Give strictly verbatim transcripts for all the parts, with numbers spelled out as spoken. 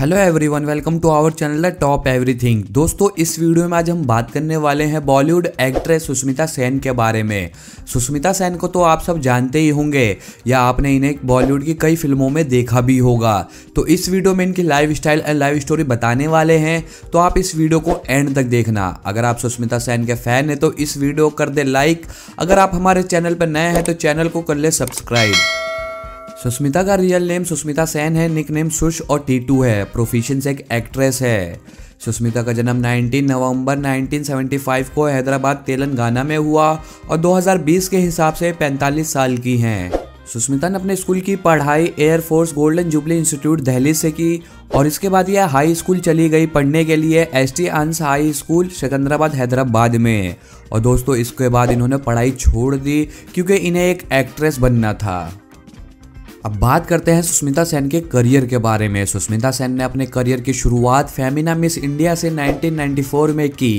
Hello everyone, welcome to our channel the top everything. दोस्तों, इस video में आज हम बात करने वाले हैं बॉलीवुड एक्ट्रेस सुष्मिता सेन के बारे में। सुष्मिता सेन को तो आप सब जानते ही होंगे या आपने इन्हें बॉलीवुड की कई फिल्मों में देखा भी होगा। तो इस वीडियो में इनकी लाइफ स्टाइल और लाइफ स्टोरी बताने वाले हैं, तो आप इस वीडियो को एंड तक देखना। अगर आप सुष्मिता सेन के फैन हैं तो इस वीडियो को कर दे लाइक। अगर आप हमारे चैनल पर नए हैं तो चैनल को कर ले सब्सक्राइब। सुष्मिता का रियल नेम सुष्मिता सेन है, निक नेम सुश और टीटू है। प्रोफेशन से एक एक्ट्रेस है। सुष्मिता का जन्म उन्नीस नवंबर उन्नीस सौ पचहत्तर को हैदराबाद तेलंगाना में हुआ और दो हज़ार बीस के हिसाब से पैंतालीस साल की हैं। सुष्मिता ने अपने स्कूल की पढ़ाई Air Force Golden Jubilee Institute Delhi से की और इसके बाद यह हाई स्कूल चली गई पढ़ने के लिए S T Ann's high school Secunderabad Hyderabad में। और दोस्तों, इसके बाद इन्होंने पढ़ाई छोड़ दी क्योंकि इन्हें एक एक्ट्रेस बनना था। अब बात करते हैं सुष्मिता सेन के करियर के बारे में। सुष्मिता सेन ने अपने करियर की शुरुआत फेमिना मिस इंडिया से उन्नीस सौ चौरानवे में की।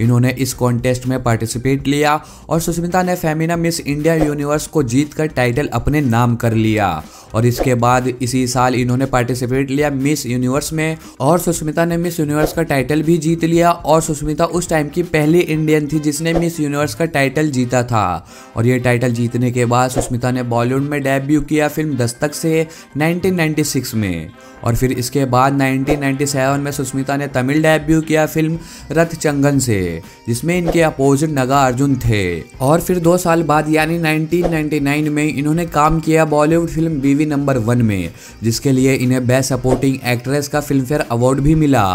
इन्होंने इस कॉन्टेस्ट में पार्टिसिपेट लिया और सुष्मिता ने फेमिना मिस इंडिया यूनिवर्स को जीतकर टाइटल अपने नाम कर लिया। और इसके बाद इसी साल इन्होंने पार्टिसिपेट लिया मिस यूनिवर्स में और सुष्मिता ने मिस यूनिवर्स का टाइटल भी जीत लिया। और सुष्मिता उस टाइम की पहली इंडियन थी जिसने मिस यूनिवर्स का टाइटल जीता था। और ये टाइटल जीतने के बाद सुष्मिता ने बॉलीवुड में डेब्यू किया फिल्म दस्तक से उन्नीस सौ छियानवे में। और फिर इसके बाद उन्नीस सौ सत्तानवे में सुष्मिता ने तमिल डेब्यू किया फिल्म रथ चंगन से, जिसमें इनके अपोजिट नगा अर्जुन थे। और फिर दो साल बाद यानी उन्नीस सौ निन्यानवे में इन्होंने काम किया Bollywood film Biwi number one में, जिसके लिए इन्हें बेस्ट सपोर्टिंग एक्ट्रेस का फिल्मफेयर अवार्ड भी मिला।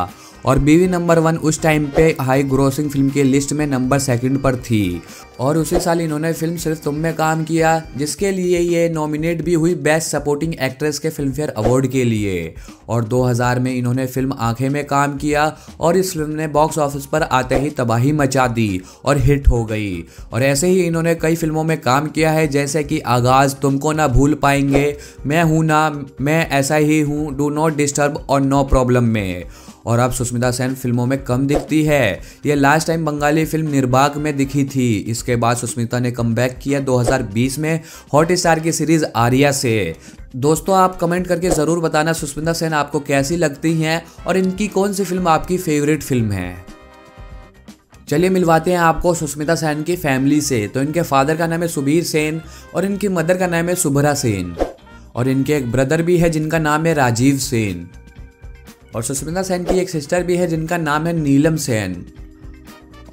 और बीवी नंबर वन उस टाइम पे हाई ग्रोसिंग फिल्म की लिस्ट में नंबर सेकंड पर थी। और उसी साल इन्होंने फिल्म सिर्फ तुम में काम किया, जिसके लिए ये नॉमिनेट भी हुई बेस्ट सपोर्टिंग एक्ट्रेस के फिल्मफेयर अवार्ड के लिए। और दो हज़ार में इन्होंने फिल्म आंखें में काम किया और इस फिल्म ने बॉक्स ऑफिस पर आते ही तबाही मचा दी और हिट हो गई। और ऐसे ही इन्होंने कई फिल्मों में काम किया है, जैसे कि आगाज़, तुमको ना भूल पाएंगे, मैं हूं ना, मैं ऐसा ही हूँ, डू नॉट डिस्टर्ब और नो प्रॉब्लम में। और अब सुष्मिता सेन फिल्मों में कम दिखती है। ये last time Bengali film Nirbaak में दिखी थी। इसके बाद सुष्मिता ने कमबैक किया दो हज़ार बीस में हॉट स्टार की सीरीज आर्या से। दोस्तों, आप कमेंट करके ज़रूर बताना सुष्मिता सेन आपको कैसी लगती हैं और इनकी कौन सी फिल्म आपकी फेवरेट फिल्म है। चलिए मिलवाते हैं आपको सुष्मिता सेन की फैमिली से। तो इनके फादर का नाम है सुधीर सेन और इनकी मदर का नाम है सुभरा सेन और इनके एक ब्रदर भी है जिनका नाम है राजीव सेन। और सुष्मिता सेन की एक सिस्टर भी है जिनका नाम है नीलम सेन।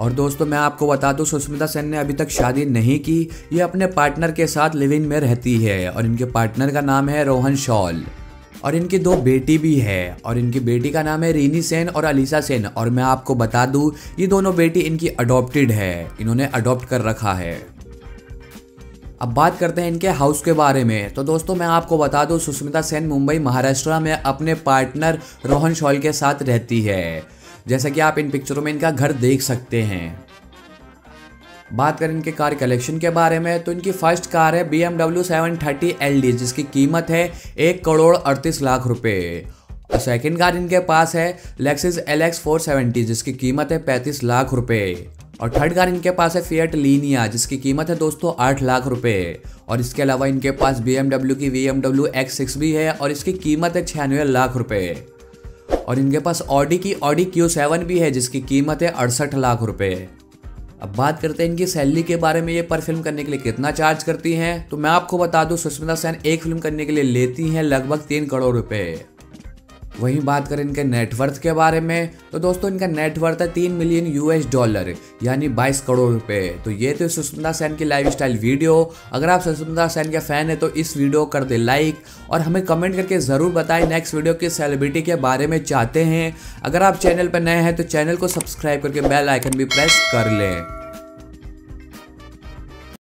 और दोस्तों, मैं आपको बता दूं, सुष्मिता सेन ने अभी तक शादी नहीं की। ये अपने पार्टनर के साथ लिव इन में रहती है और इनके पार्टनर का नाम है रोहन शॉल। और इनकी दो बेटी भी है और इनकी बेटी का नाम है रीने सेन और अलीशा सेन। और मैं आपको बता दूं, ये दोनों बेटी इनकी अडॉप्टेड है, इन्होंने अडॉप्ट कर रखा है। अब बात करते हैं इनके हाउस के बारे में। तो दोस्तों, मैं आपको बता दूं, सुष्मिता सेन मुंबई महाराष्ट्र में अपने पार्टनर रोहन शॉल के साथ रहती है, जैसा कि आप इन पिक्चरों में इनका घर देख सकते हैं। बात करें इनके कार कलेक्शन के बारे में, तो इनकी फर्स्ट कार है BMW seven thirty L D, जिसकी कीमत है एक करोड़ अड़तीस लाख रुपए। और सेकेंड कार इनके पास है Lexus L X four seventy, जिसकी कीमत है पैंतीस लाख रुपये। और थर्ड कार इनके पास है फिएट लीनिया, जिसकी कीमत है दोस्तों आठ लाख रुपए। और इसके अलावा इनके पास बीएमडब्ल्यू की बीएमडब्ल्यू एक्स सिक्स भी है और इसकी कीमत है छियानवे लाख रुपए। और इनके पास ऑडी की ऑडी क्यू सेवन भी है, जिसकी कीमत है अड़सठ लाख रुपए। अब बात करते हैं इनकी सैलरी के बारे में। ये पर फिल्म करने के लिए कितना चार्ज करती हैं? तो मैं आपको बता दूँ, सुष्मिता सेन एक फिल्म करने के लिए लेती हैं लगभग तीन करोड़ रुपये। वहीं बात करें इनके नेटवर्थ के बारे में, तो दोस्तों इनका नेटवर्थ है तीन मिलियन यूएस डॉलर यानी बाईस करोड़ रुपए। तो ये तो सुष्मिता सेन की लाइफस्टाइल वीडियो। अगर आप सुष्मिता सेन के फैन हैं तो इस वीडियो कर दे लाइक और हमें कमेंट करके ज़रूर बताएं नेक्स्ट वीडियो किस सेलिब्रिटी के बारे में चाहते हैं। अगर आप चैनल पर नए हैं तो चैनल को सब्सक्राइब करके बेल आइकन भी प्रेस कर लें।